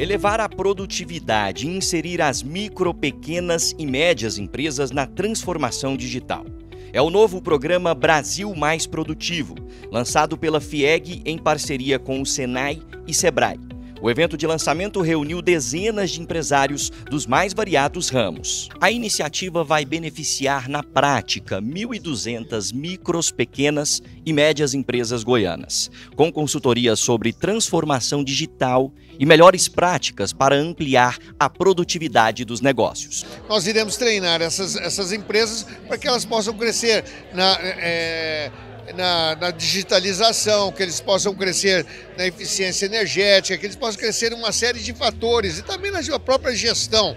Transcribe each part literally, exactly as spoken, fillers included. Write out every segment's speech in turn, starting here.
Elevar a produtividade e inserir as micro, pequenas e médias empresas na transformação digital. É o novo programa Brasil Mais Produtivo, lançado pela FIEG em parceria com o SENAI e Sebrae. O evento de lançamento reuniu dezenas de empresários dos mais variados ramos. A iniciativa vai beneficiar, na prática, mil e duzentas micros, pequenas e médias empresas goianas, com consultorias sobre transformação digital e melhores práticas para ampliar a produtividade dos negócios. Nós iremos treinar essas, essas empresas para que elas possam crescer na... É... Na, na digitalização, que eles possam crescer na eficiência energética, que eles possam crescer em uma série de fatores e também na sua própria gestão.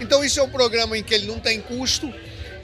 Então isso é um programa em que ele não tem custo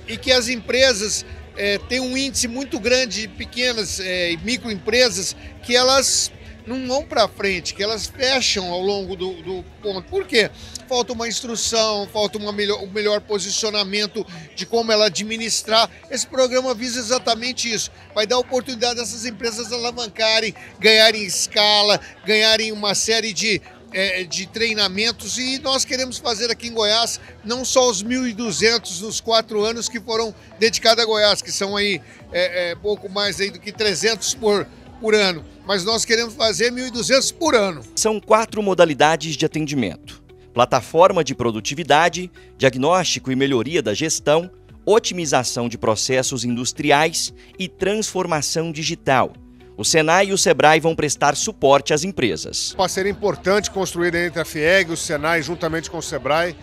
e que as empresas é, têm um índice muito grande de pequenas e é, microempresas que elas não vão para frente, que elas fecham ao longo do, do ponto. Por quê? Falta uma instrução, falta uma melhor, um melhor posicionamento de como ela administrar. Esse programa visa exatamente isso. Vai dar oportunidade dessas empresas alavancarem, ganharem escala, ganharem uma série de, é, de treinamentos. E nós queremos fazer aqui em Goiás não só os mil e duzentos nos quatro anos que foram dedicados a Goiás, que são aí é, é, pouco mais aí do que trezentos por por ano, mas nós queremos fazer mil e duzentos por ano. São quatro modalidades de atendimento: plataforma de produtividade, diagnóstico e melhoria da gestão, otimização de processos industriais e transformação digital. O SENAI e o SEBRAE vão prestar suporte às empresas. Uma parceria importante construída entre a FIEG e o SENAI, juntamente com o SEBRAE,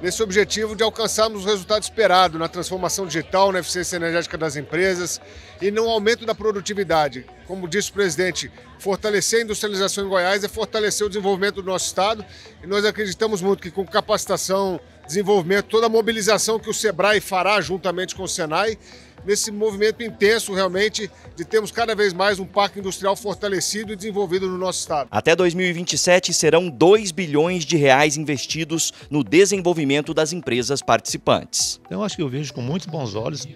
nesse objetivo de alcançarmos o resultado esperado na transformação digital, na eficiência energética das empresas e no aumento da produtividade. Como disse o presidente, fortalecer a industrialização em Goiás é fortalecer o desenvolvimento do nosso estado, e nós acreditamos muito que com capacitação, desenvolvimento, toda a mobilização que o SEBRAE fará juntamente com o SENAI, nesse movimento intenso realmente de termos cada vez mais um parque industrial fortalecido e desenvolvido no nosso estado. Até dois mil e vinte e sete serão dois bilhões de reais investidos no desenvolvimento das empresas participantes. Eu acho que eu vejo com muitos bons olhos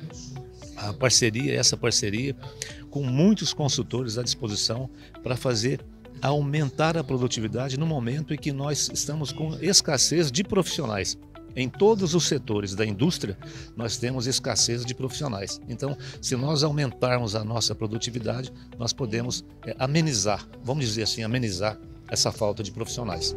a parceria, essa parceria, com muitos consultores à disposição para fazer aumentar a produtividade no momento em que nós estamos com escassez de profissionais. Em todos os setores da indústria, nós temos escassez de profissionais. Então, se nós aumentarmos a nossa produtividade, nós podemos é, amenizar, vamos dizer assim, amenizar essa falta de profissionais.